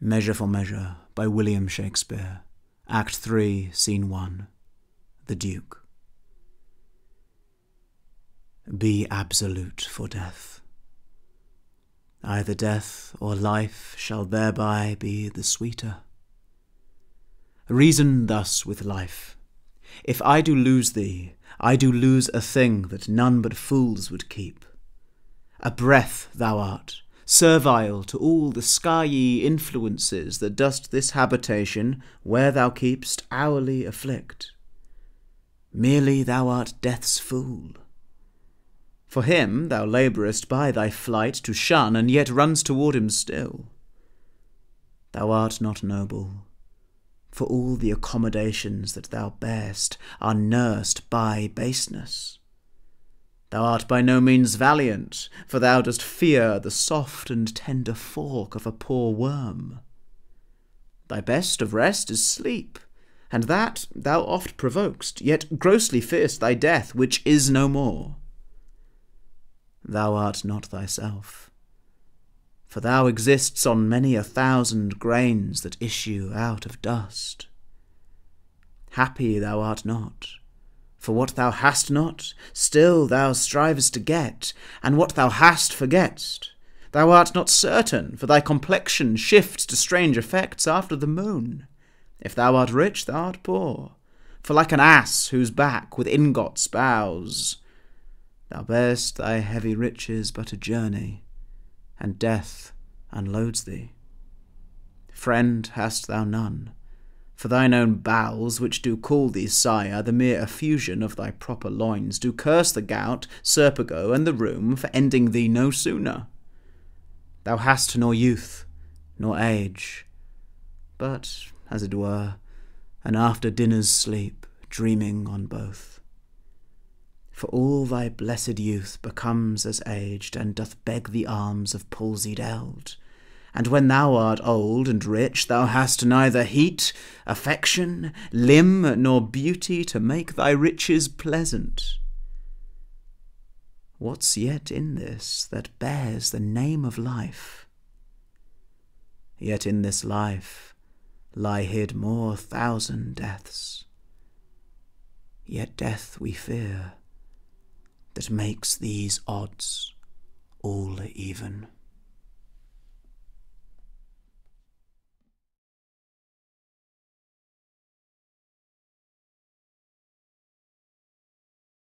Measure for Measure by William Shakespeare, Act 3, Scene 1, The Duke. Be absolute for death. Either death or life shall thereby be the sweeter. Reason thus with life. If I do lose thee, I do lose a thing that none but fools would keep. A breath thou art, servile to all the skyey influences that dost this habitation, where thou keep'st, hourly afflict. Merely thou art death's fool. For him thou labourest by thy flight to shun, and yet runs toward him still. Thou art not noble, for all the accommodations that thou bear'st are nursed by baseness. Thou art by no means valiant, for thou dost fear the soft and tender fork of a poor worm. Thy best of rest is sleep, and that thou oft provok'st, yet grossly fear'st thy death, which is no more. Thou art not thyself, for thou exists on many a thousand grains that issue out of dust. Happy thou art not, for what thou hast not, still thou strivest to get, and what thou hast forgett'st. Thou art not certain, for thy complexion shifts to strange effects after the moon. If thou art rich, thou art poor, for like an ass whose back with ingots bows, thou bear'st thy heavy riches but a journey, and death unloads thee. Friend hast thou none, for thine own bowels, which do call thee sire, the mere effusion of thy proper loins, do curse the gout, serpigo, and the rheum, for ending thee no sooner. Thou hast nor youth, nor age, but, as it were, an after-dinner's sleep, dreaming on both. For all thy blessed youth becomes as aged, and doth beg the arms of palsied eld. And when thou art old and rich, thou hast neither heat, affection, limb, nor beauty to make thy riches pleasant. What's yet in this that bears the name of life? Yet in this life lie hid more thousand deaths. Yet death we fear, that makes these odds all even.